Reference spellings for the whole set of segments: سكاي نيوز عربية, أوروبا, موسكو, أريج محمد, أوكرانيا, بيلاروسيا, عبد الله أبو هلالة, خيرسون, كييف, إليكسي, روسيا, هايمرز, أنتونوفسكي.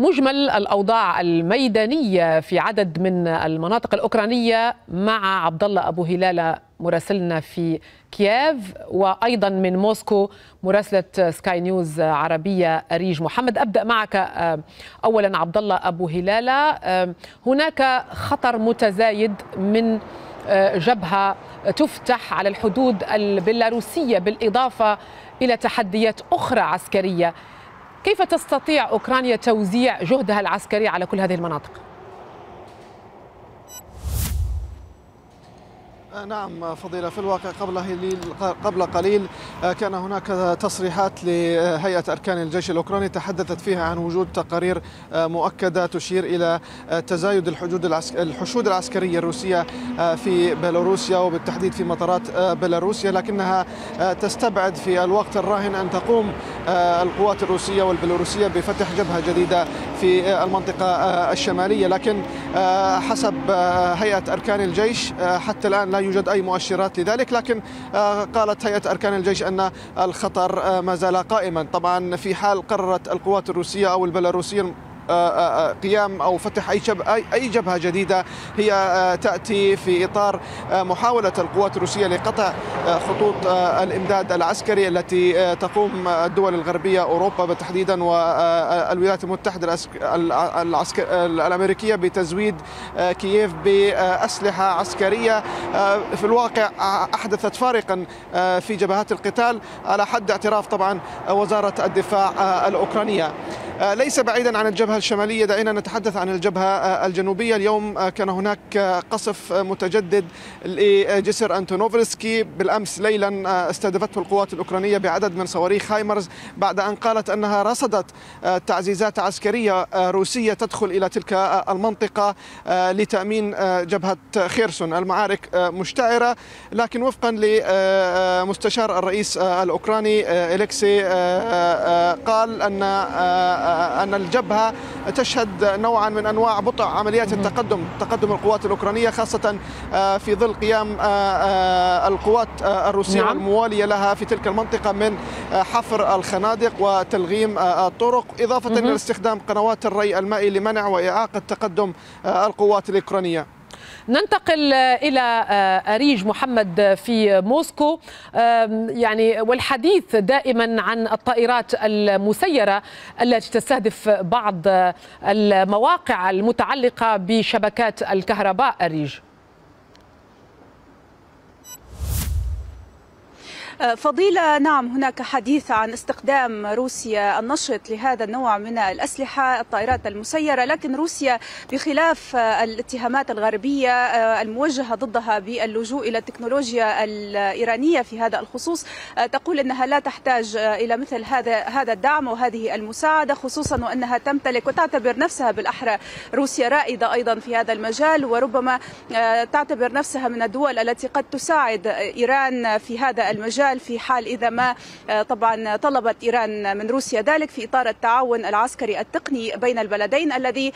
مجمل الأوضاع الميدانية في عدد من المناطق الأوكرانية مع عبد الله أبو هلالة مراسلنا في كييف، وأيضا من موسكو مراسلة سكاي نيوز عربية أريج محمد. أبدأ معك أولا عبد الله أبو هلالة، هناك خطر متزايد من جبهة تفتح على الحدود البيلاروسية بالإضافة إلى تحديات أخرى عسكرية، كيف تستطيع أوكرانيا توزيع جهدها العسكري على كل هذه المناطق؟ نعم فضيلة، في الواقع قبل قليل كان هناك تصريحات لهيئة أركان الجيش الأوكراني تحدثت فيها عن وجود تقارير مؤكدة تشير إلى تزايد الحشود العسكرية الروسية في بيلاروسيا وبالتحديد في مطارات بيلاروسيا، لكنها تستبعد في الوقت الراهن أن تقوم القوات الروسية والبيلاروسية بفتح جبهة جديدة في المنطقة الشمالية. لكن حسب هيئة أركان الجيش حتى الآن لا يوجد أي مؤشرات لذلك، لكن قالت هيئة أركان الجيش أن الخطر ما زال قائما. طبعا في حال قررت القوات الروسية أو البيلاروسية قيام أو فتح أي جبهة جديدة، هي تأتي في إطار محاولة القوات الروسية لقطع خطوط الإمداد العسكري التي تقوم الدول الغربية أوروبا بالتحديد والولايات المتحدة الأمريكية بتزويد كييف بأسلحة عسكرية في الواقع أحدثت فارقا في جبهات القتال، على حد اعتراف طبعا وزارة الدفاع الأوكرانية. ليس بعيدا عن الجبهة الشمالية، دعينا نتحدث عن الجبهة الجنوبية. اليوم كان هناك قصف متجدد لجسر أنتونوفسكي، بالأمس ليلا استهدفته القوات الأوكرانية بعدد من صواريخ هايمرز بعد أن قالت أنها رصدت تعزيزات عسكرية روسية تدخل إلى تلك المنطقة لتأمين جبهة خيرسون. المعارك مشتعرة، لكن وفقا لمستشار الرئيس الأوكراني إليكسي قال أن الجبهة تشهد نوعا من أنواع بطء عمليات تقدم القوات الأوكرانية، خاصة في ظل قيام القوات الروسية الموالية لها في تلك المنطقة من حفر الخنادق وتلغيم الطرق، إضافة إلى استخدام قنوات الري المائي لمنع وإعاقة تقدم القوات الأوكرانية. ننتقل إلى أريج محمد في موسكو، يعني والحديث دائما عن الطائرات المسيرة التي تستهدف بعض المواقع المتعلقة بشبكات الكهرباء. أريج. فضيلة، نعم هناك حديث عن استخدام روسيا النشط لهذا النوع من الأسلحة، الطائرات المسيرة، لكن روسيا بخلاف الاتهامات الغربية الموجهة ضدها باللجوء إلى التكنولوجيا الإيرانية في هذا الخصوص تقول أنها لا تحتاج إلى مثل هذا الدعم وهذه المساعدة، خصوصا وأنها تمتلك وتعتبر نفسها بالأحرى روسيا رائدة أيضا في هذا المجال، وربما تعتبر نفسها من الدول التي قد تساعد إيران في هذا المجال في حال إذا ما طبعا طلبت إيران من روسيا ذلك في إطار التعاون العسكري التقني بين البلدين الذي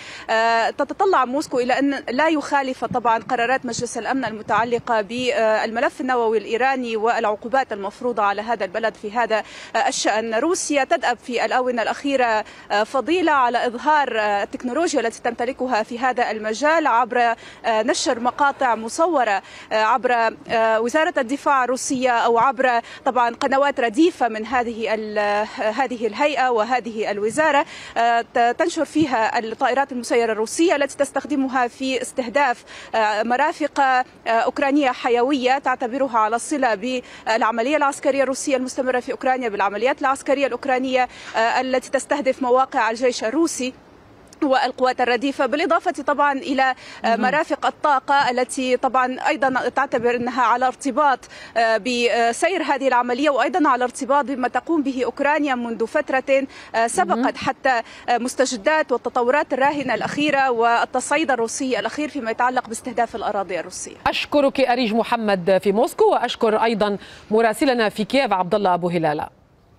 تتطلع موسكو إلى أن لا يخالف طبعا قرارات مجلس الأمن المتعلقة بالملف النووي الإيراني والعقوبات المفروضة على هذا البلد في هذا الشأن. روسيا تدأب في الآونة الأخيرة فضيلة على إظهار التكنولوجيا التي تمتلكها في هذا المجال عبر نشر مقاطع مصورة عبر وزارة الدفاع الروسية أو عبر طبعا قنوات رديفة من هذه الهيئة وهذه الوزارة تنشر فيها الطائرات المسيرة الروسية التي تستخدمها في استهداف مرافق أوكرانية حيوية تعتبرها على صلة بالعملية العسكرية الروسية المستمرة في أوكرانيا، بالعمليات العسكرية الأوكرانية التي تستهدف مواقع الجيش الروسي والقوات الرديفة، بالإضافة طبعا إلى مرافق الطاقة التي طبعا أيضا تعتبر أنها على ارتباط بسير هذه العملية وأيضا على ارتباط بما تقوم به أوكرانيا منذ فترة سبقت، حتى مستجدات والتطورات الراهنة الأخيرة والتصعيد الروسي الأخير فيما يتعلق باستهداف الأراضي الروسية. أشكرك أريج محمد في موسكو، وأشكر أيضا مراسلنا في كييف عبد الله أبو هلالة.